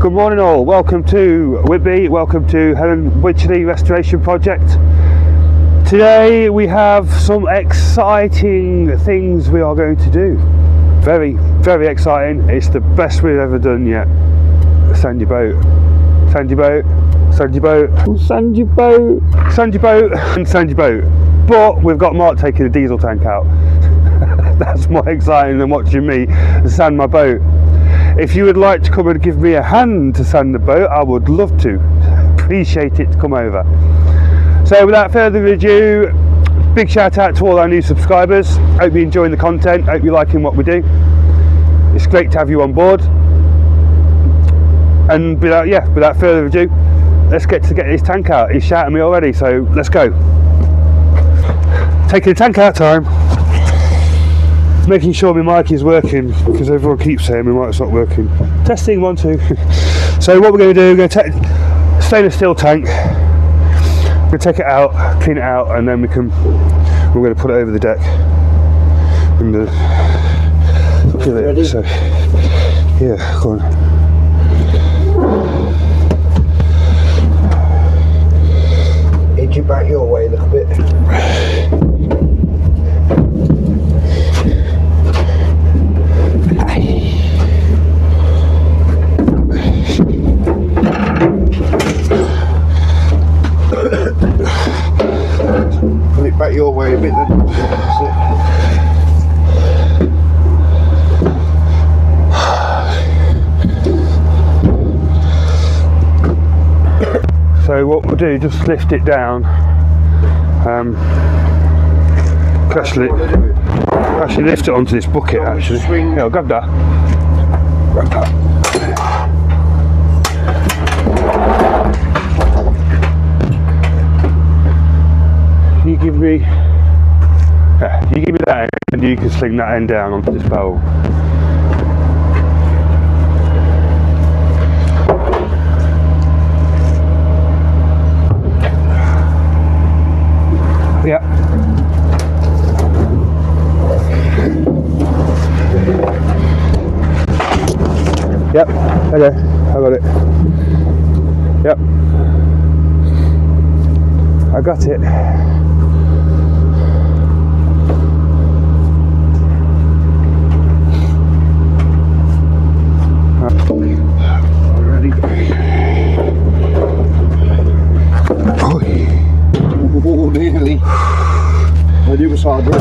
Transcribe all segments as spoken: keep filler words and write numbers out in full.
Good morning all, welcome to Whitby, welcome to Helen Wycherley Restoration Project. Today we have some exciting things we are going to do. Very, very exciting. It's the best we've ever done yet. Sandy boat, sandy boat, sandy boat, sandy boat, sandy boat, and sandy boat. But we've got Mark taking the diesel tank out. That's more exciting than watching me sand my boat. If you would like to come and give me a hand to sand the boat, I would love to. Appreciate it to come over. So without further ado, big shout out to all our new subscribers. Hope you're enjoying the content, hope you're liking what we do. It's great to have you on board. And without, yeah, without further ado, let's get to get this tank out. He's shouting me already, so let's go. Taking the tank out time. Making sure my mic is working because everyone keeps saying my mic's not working. Testing one, two. So what we're going to do, we're going to take stainless steel tank. We're going to take it out, clean it out, and then we can. We're going to put it over the deck. And uh, look at it. Ready? So yeah, go on. Edge it back your way a little bit. Pull it back your way a bit then. So what we'll do, just lift it down. Um, actually, actually lift it onto this bucket actually. Yeah, I'll grab that. Grab that. You give me, yeah, you give me that end and you can sling that end down onto this pole. Yeah. Yep, okay, I got it. Yep, I got it. Oh, nearly. I knew it was harder. I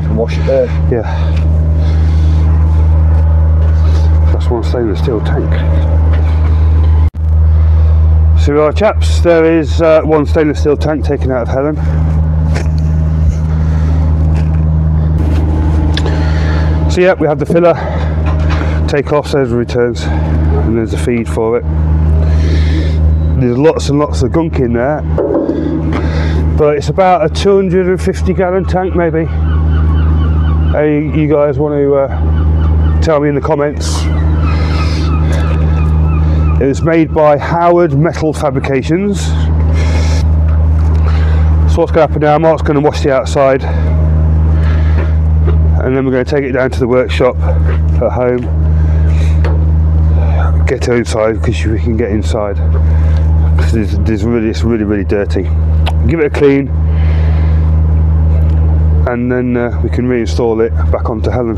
can wash it there. Yeah. That's one stainless steel tank. So, well, chaps, there is uh, one stainless steel tank taken out of Helen. So, yeah, we have the filler. Take off, there's returns, and there's a feed for it. There's lots and lots of gunk in there, but it's about a two hundred fifty gallon tank maybe. Hey, you guys want to uh, tell me in the comments. It was made by Howard Metal Fabrications. So what's going to happen now, Mark's going to wash the outside, and then we're going to take it down to the workshop at home. Get inside, because we can get inside. Because it's, it's really, it's really, really dirty. Give it a clean, and then uh, we can reinstall it back onto Helen.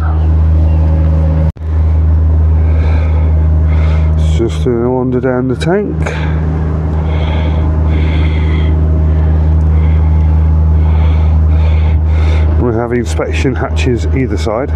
Just gonna wander down the tank. We have inspection hatches either side.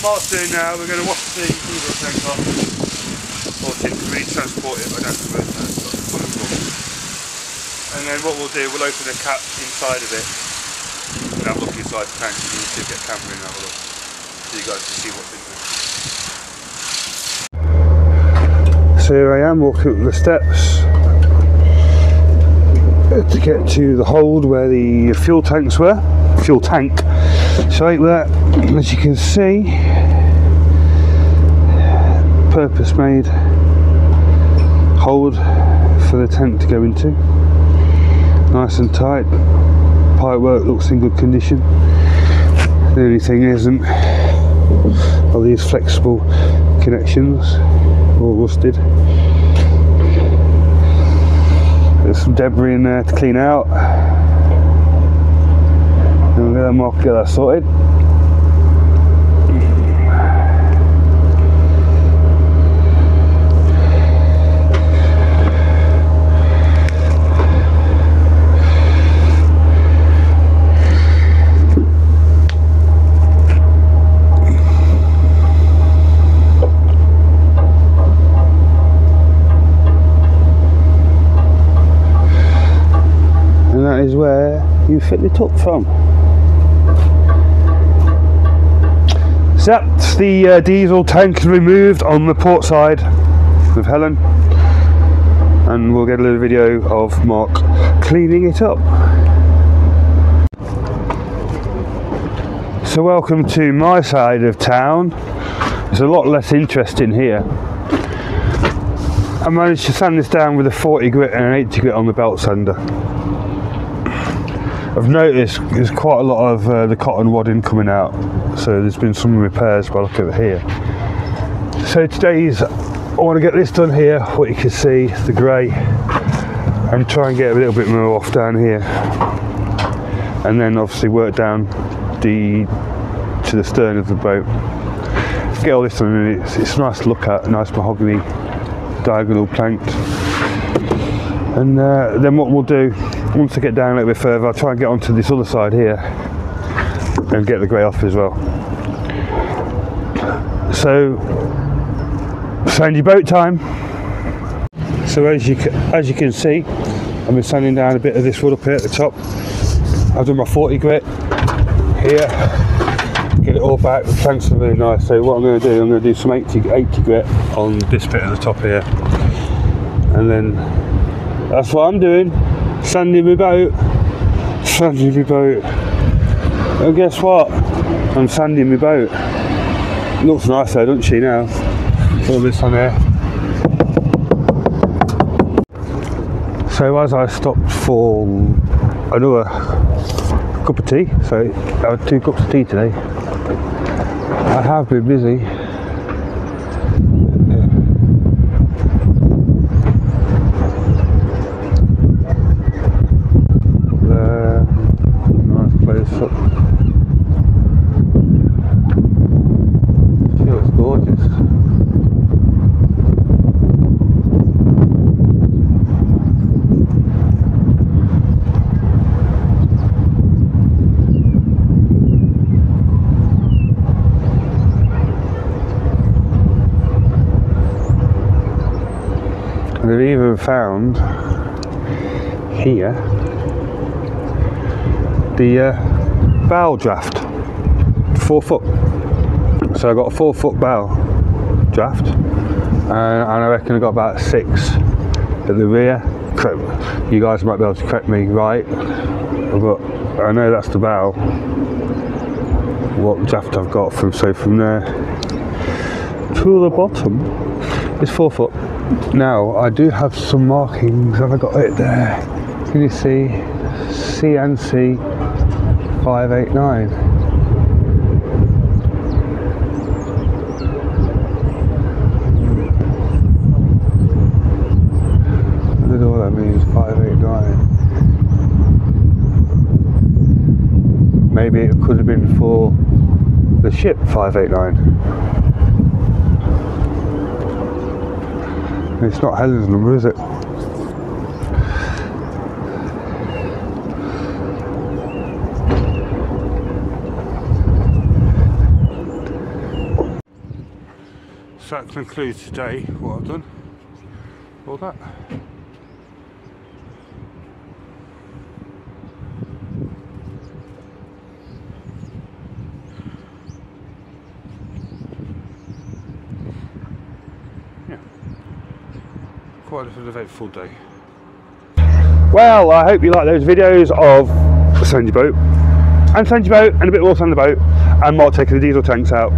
Mark's doing now, we're going to wash the diesel tank off, or to re-transport it, I don't know where it's going to put it. And then what we'll do, we'll open the cap inside of it and have a look inside the tank. You need to get camera in and have a look so you guys can see what's in there. So here I am walking up the steps. to get to the hold where the fuel tanks were, fuel tank. So there, as you can see, purpose made hold for the tank to go into. Nice and tight, pipe work looks in good condition. The only thing isn't are these flexible connections, all rusted. There's some debris in there to clean out, and we're going to get that sorted. Is where you fit the top from. So that's the uh, diesel tank removed on the port side with Helen, and we'll get a little video of Mark cleaning it up. So welcome to my side of town. It's a lot less interesting here. I managed to sand this down with a forty grit and an eighty grit on the belt sander. I've noticed there's quite a lot of uh, the cotton wadding coming out, so there's been some repairs by look over here. So today's, I want to get this done here, what you can see, the grey, and try and get a little bit more off down here, and then obviously work down the to the stern of the boat. Get all this done, and it's, it's nice to look at, nice mahogany, diagonal planked. And uh, then what we'll do, once I get down a little bit further, I'll try and get onto this other side here and get the grey off as well. So, sandy boat time. So as you as you can see, I've been sanding down a bit of this wood up here at the top. I've done my forty grit here, get it all back. The planks are really nice. So what I'm going to do, I'm going to do some eighty grit on this bit at the top here, and then. That's what I'm doing, sanding my boat, sanding my boat. And guess what? I'm sanding my boat. Looks nice though, doesn't she now? All this on there. So as I stopped for another cup of tea, so I had two cups of tea today. I have been busy. They've even found here the uh, bow draft, four foot. So I got a four foot bow draft, and, and I reckon I got about six at the rear. Correct. You guys might be able to correct me, right? But I know that's the bow. What draft I've got from so from there to the bottom is four foot. Now, I do have some markings, have I got it there? Can you see? C N C five eight nine. I don't know what that means, five eight nine. Maybe it could have been for the ship five eight nine. It's not Helen's number, is it? So that concludes today, what I've done. All that. Quite a eventful day. Well, I hope you like those videos of Sandy Boat and Sandy Boat and a bit more Sandy Boat and Mark taking the diesel tanks out.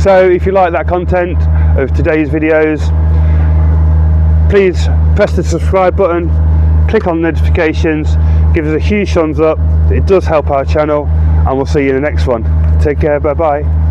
So if you like that content of today's videos, please press the subscribe button, click on notifications, give us a huge thumbs up. It does help our channel, and we'll see you in the next one. Take care, bye bye.